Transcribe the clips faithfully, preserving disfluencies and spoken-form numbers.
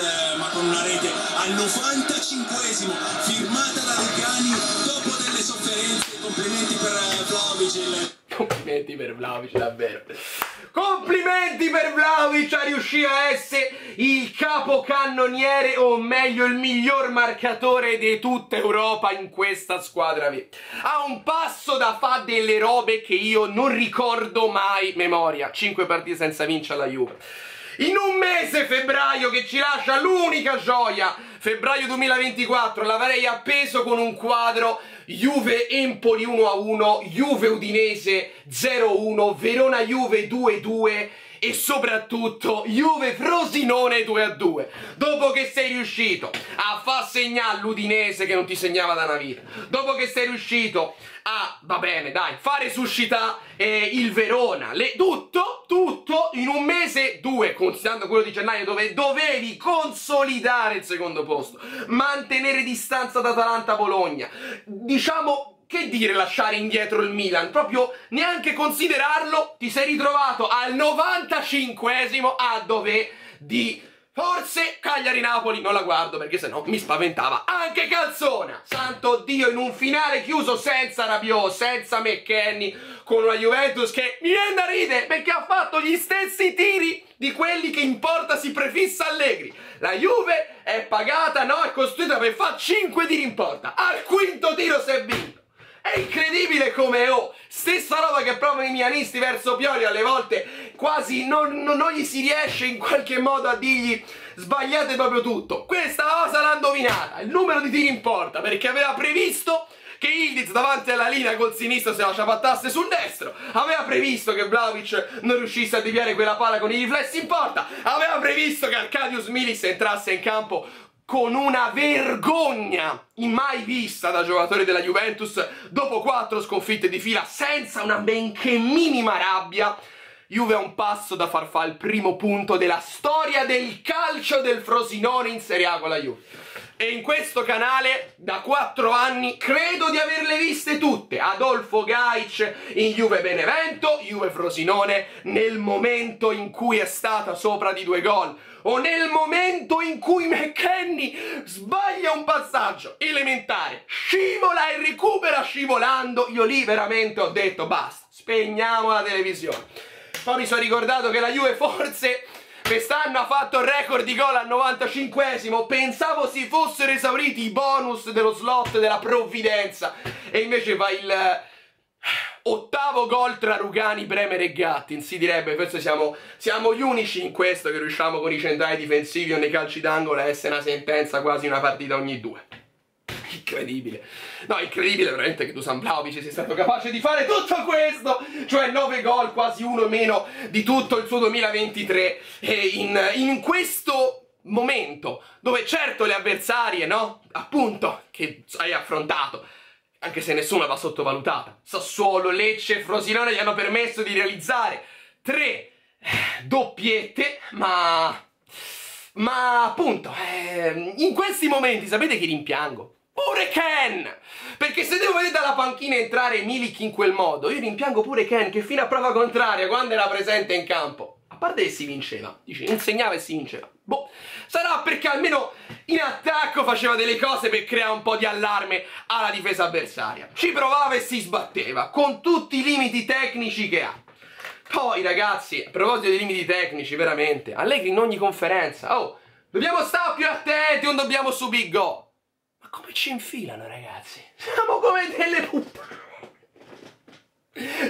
eh, ma con una rete al novantacinquesimo firmata da Rugani dopo delle sofferenze. Complimenti per Vlahovic. Il... Complimenti per Vlahovic, davvero. Complimenti per Vlahovic a riuscire a essere il capocannoniere, o meglio il miglior marcatore di tutta Europa in questa squadra. Ha un passo da fa delle robe che io non ricordo mai memoria. Cinque partite senza vincere alla Juve. In un mese, febbraio, che ci lascia l'unica gioia, febbraio duemilaventiquattro, l'avrei appeso con un quadro Juve-Empoli uno a uno, Juve-Udinese zero a uno, Verona-Juve due a due e soprattutto Juve-Frosinone due a due. Dopo che sei riuscito a far segnare l'Udinese che non ti segnava da una vita, dopo che sei riuscito a, va bene dai, fare suscita eh, il Verona, le, tutto, tutto in un mese, due, considerando quello di gennaio dove dovevi consolidare il secondo posto, mantenere distanza da Atalanta-Bologna, diciamo... Che dire lasciare indietro il Milan, proprio neanche considerarlo, ti sei ritrovato al novantacinquesimo a dove di forse Cagliari-Napoli, non la guardo perché sennò mi spaventava, anche Calzona, santo Dio, in un finale chiuso senza Rabiot, senza McKennie, con una Juventus che mi viene da ridere perché ha fatto gli stessi tiri di quelli che in porta si prefissa Allegri. La Juve è pagata, no, è costruita per fare cinque tiri in porta, al quinto tiro si è vinto. È incredibile come oh, stessa roba che provano i milanisti verso Pioli, alle volte quasi non, non, non gli si riesce in qualche modo a dirgli sbagliate proprio tutto. Questa cosa l'ha indovinata, il numero di tiri in porta, perché aveva previsto che Yıldız davanti alla linea col sinistro se la ciabattasse sul destro, aveva previsto che Vlahovic non riuscisse a deviare quella palla con i riflessi in porta, aveva previsto che Arkadiusz Milik entrasse in campo con una vergogna mai vista da giocatore della Juventus, dopo quattro sconfitte di fila senza una benché minima rabbia. Juve ha un passo da far fare il primo punto della storia del calcio del Frosinone in Serie A con la Juve. E in questo canale da quattro anni credo di averle viste tutte. Adolfo Gaich in Juve Benevento, Juve Frosinone nel momento in cui è stata sopra di due gol, o nel momento in cui McKennie sbaglia un passaggio elementare, scivola e recupera scivolando. Io lì veramente ho detto basta, spegniamo la televisione. Poi mi sono ricordato che la Juve forse quest'anno ha fatto il record di gol al novantacinquesimo, pensavo si fossero esauriti i bonus dello slot della provvidenza e invece va il ottavo gol tra Rugani, Bremer e Gatti. Si direbbe forse siamo, siamo gli unici in questo che riusciamo con i centrali difensivi o nei calci d'angolo a essere una sentenza quasi una partita ogni due. Incredibile, no, incredibile veramente che Dusan Vlahovic sia stato capace di fare tutto questo, cioè nove gol, quasi uno meno di tutto il suo duemilaventitré, e in, in questo momento dove certo le avversarie, no, appunto, che hai affrontato, anche se nessuna va sottovalutata, Sassuolo, Lecce e Frosinone, gli hanno permesso di realizzare tre doppiette, ma ma appunto eh, in questi momenti sapete chi rimpiango? Pure Kean! Perché se devo vedere dalla panchina entrare Milik in quel modo, io rimpiango pure Kean, che fino a prova contraria, quando era presente in campo, a parte che si vinceva, dice, insegnava e si vinceva, boh, sarà perché almeno in attacco faceva delle cose per creare un po' di allarme alla difesa avversaria, ci provava e si sbatteva, con tutti i limiti tecnici che ha. Poi ragazzi, a proposito dei limiti tecnici, veramente, Allegri in ogni conferenza, oh, dobbiamo stare più attenti, non dobbiamo subire gol. Come ci infilano, ragazzi? Siamo come delle puttane.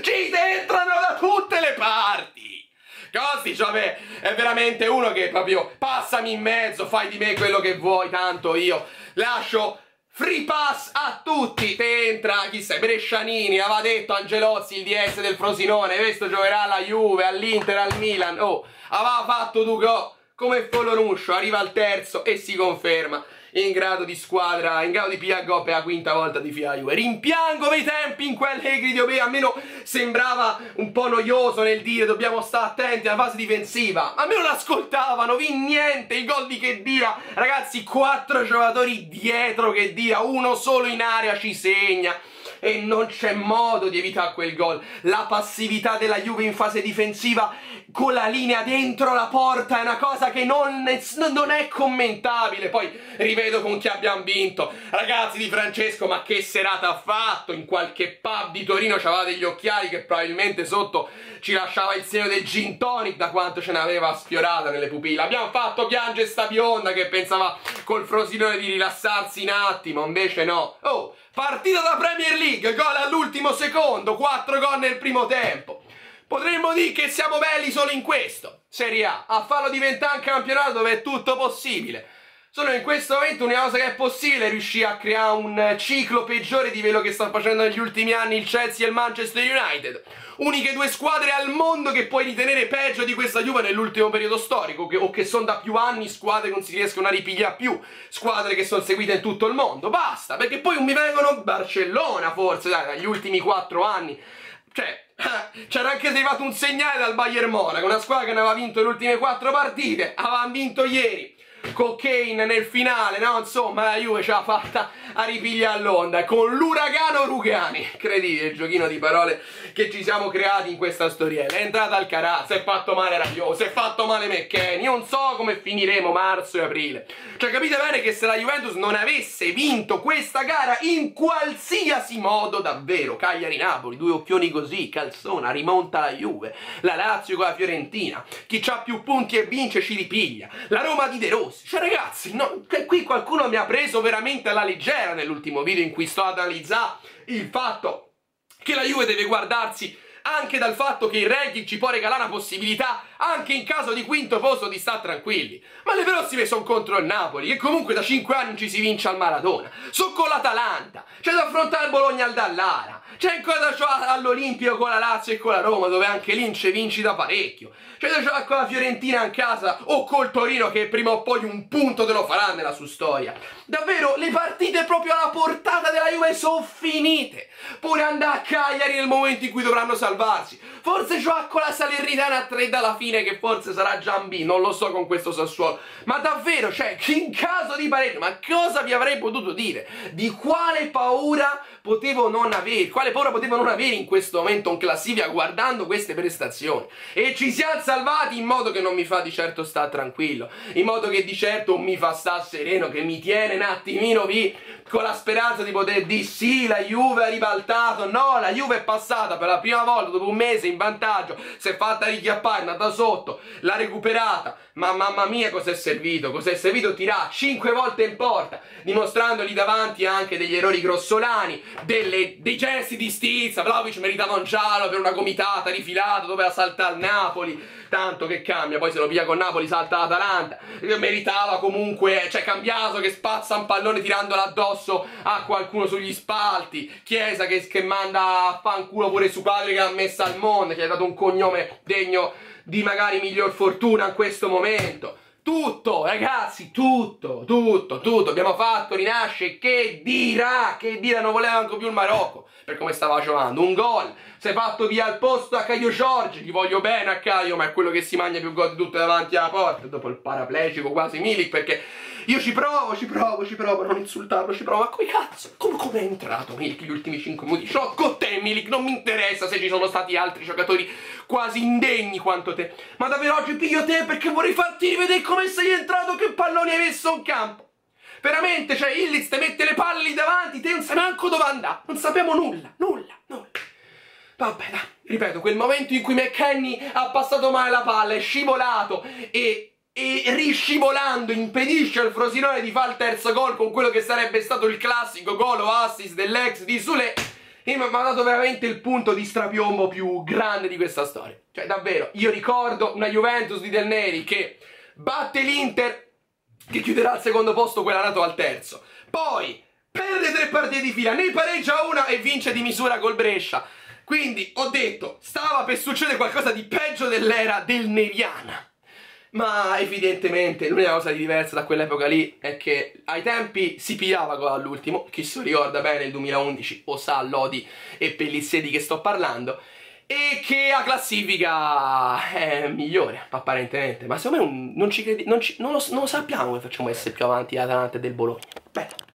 Ci entrano da tutte le parti. Così, cioè, è veramente uno che proprio passami in mezzo, fai di me quello che vuoi, tanto io lascio free pass a tutti. Te entra, chi sei? Brescianini, aveva detto Angelozzi, il D S del Frosinone, questo giocherà alla Juve, all'Inter, al Milan. Oh, aveva fatto due gol come Folonuscio, arriva al terzo e si conferma in grado di squadra, in grado di Piagop per la quinta volta di fila Juve. Rimpiango i tempi in quell'Egri di Obea, almeno sembrava un po' noioso nel dire dobbiamo stare attenti alla fase difensiva, ma almeno l'ascoltavano, vi niente, il gol di Cheddira, ragazzi, quattro giocatori dietro Cheddira, uno solo in area ci segna. e non c'è modo di evitare quel gol. La passività della Juve in fase difensiva con la linea dentro la porta è una cosa che non è, non è commentabile. Poi rivedo con chi abbiamo vinto, ragazzi. Di Francesco, ma che serata ha fatto in qualche pub di Torino, c'aveva degli occhiali che probabilmente sotto ci lasciava il segno del gin tonic da quanto ce n'aveva sfiorata nelle pupille. Abbiamo fatto piangere sta bionda che pensava col Frosinone di rilassarsi in attimo, invece no. Oh, partita da Premier League, gol all'ultimo secondo, quattro gol nel primo tempo. Potremmo dire che siamo belli solo in questo. Serie A, a farlo diventare un campionato dove è tutto possibile. Solo in questo momento una cosa che è possibile è riuscire a creare un ciclo peggiore di quello che stanno facendo negli ultimi anni il Chelsea e il Manchester United. Uniche due squadre al mondo che puoi ritenere peggio di questa Juve nell'ultimo periodo storico, che, o che sono da più anni squadre che non si riescono a ripigliare più, squadre che sono seguite in tutto il mondo. Basta, perché poi non mi vengono Barcellona forse, dai, negli ultimi quattro anni. Cioè, c'era anche arrivato un segnale dal Bayern Monaco, una squadra che ne aveva vinto le ultime quattro partite, avevano vinto ieri con Kean nel finale, no? Insomma, la Juve ce l'ha fatta a ripigliare l'onda con l'uragano Rugani. Credite il giochino di parole che ci siamo creati in questa storiella. È entrata al Carà, si è fatto male Rabiot, si è fatto male McKennie. Io non so come finiremo marzo e aprile. Cioè, capite bene che se la Juventus non avesse vinto questa gara in qualsiasi modo, davvero, Cagliari-Napoli, due occhioni così, Calzona, rimonta la Juve, la Lazio con la Fiorentina, chi c'ha più punti e vince ci ripiglia, la Roma di De Rossi. Cioè ragazzi, no, qui qualcuno mi ha preso veramente alla leggera nell'ultimo video in cui sto ad analizzare il fatto che la Juve deve guardarsi anche dal fatto che il ranking ci può regalare una possibilità anche in caso di quinto posto di star tranquilli. Ma le prossime sono contro il Napoli, che comunque da cinque anni ci si vince al Maradona, sono con l'Atalanta, c'è da affrontare il Bologna al Dallara, c'è ancora da giocare all'Olimpio con la Lazio e con la Roma, dove anche lì vince vinci da parecchio, c'è da giocare con la Fiorentina in casa o col Torino che prima o poi un punto te lo farà nella sua storia. Davvero le partite proprio alla portata della Juve sono finite, pure andare a Cagliari nel momento in cui dovranno salire. Forse gioca con la Salernitana a tre dalla fine, che forse sarà Giambi, non lo so con questo Sassuolo. Ma davvero, cioè, in caso di pareggio, ma cosa vi avrei potuto dire? Di quale paura potevo non avere? Quale paura potevo non avere in questo momento in classifica guardando queste prestazioni? E ci siamo salvati in modo che non mi fa di certo stare tranquillo, in modo che di certo mi fa stare sereno, che mi tiene un attimino vi con la speranza di poter dire sì, la Juve ha ribaltato. No, la Juve è passata per la prima volta dopo un mese in vantaggio, si è fatta richiappare, è andata sotto, l'ha recuperata, ma mamma mia cos'è servito, cos'è servito tirare cinque volte in porta, dimostrandogli davanti anche degli errori grossolani, delle, dei gesti di stizza. Vlahovic meritava un giallo per una gomitata rifilata, doveva saltare al Napoli, tanto che cambia, poi se lo piglia con Napoli salta l'Atalanta, meritava comunque, cioè Cambiaso che spazza un pallone tirandolo addosso a qualcuno sugli spalti, Chiesa che, che manda a fanculo pure su padre che ha messa al mondo, che ha dato un cognome degno di magari miglior fortuna in questo momento. Tutto, ragazzi, tutto, tutto, tutto, abbiamo fatto, rinasce, che dirà, che dirà, non voleva anche più il Marocco, per come stava giocando, un gol, si è fatto via al posto a Caio Giorgi, gli voglio bene a Caio, ma è quello che si mangia più gol di tutto davanti alla porta, dopo il paraplegico quasi Milik, perché io ci provo, ci provo, ci provo, non insultarlo, ci provo, ma come cazzo, come, come è entrato Milik gli ultimi cinque minuti, c'ho con te Milik, non mi interessa se ci sono stati altri giocatori quasi indegni quanto te, ma davvero oggi piglio te perché vorrei farti rivedere come sei entrato, che palloni hai messo in campo. Veramente, cioè, Yıldız te mette le palle lì davanti, te non sai manco dove andare, non sappiamo nulla, nulla, nulla. Vabbè, dai, ripeto, quel momento in cui McKennie ha passato male la palla, è scivolato e... e riscivolando impedisce al Frosinone di fare il terzo gol con quello che sarebbe stato il classico gol o assist dell'ex di Sule, e mi ha dato veramente il punto di strapiombo più grande di questa storia. Cioè davvero, io ricordo una Juventus di Del Neri che batte l'Inter, che chiuderà al secondo posto quella nata al terzo, poi perde tre partite di fila, ne pareggia una e vince di misura col Brescia. Quindi ho detto, stava per succedere qualcosa di peggio dell'era del Neriana. Ma evidentemente l'unica cosa diversa da quell'epoca lì è che ai tempi si pigliava gol all'ultimo, chi se lo ricorda bene il duemilaundici o sa Lodi e Pellissier di che sto parlando, e che la classifica è migliore apparentemente, ma secondo me non, ci credi, non, ci, non, lo, non lo sappiamo che facciamo essere più avanti l'Atalanta del Bologna. Beh,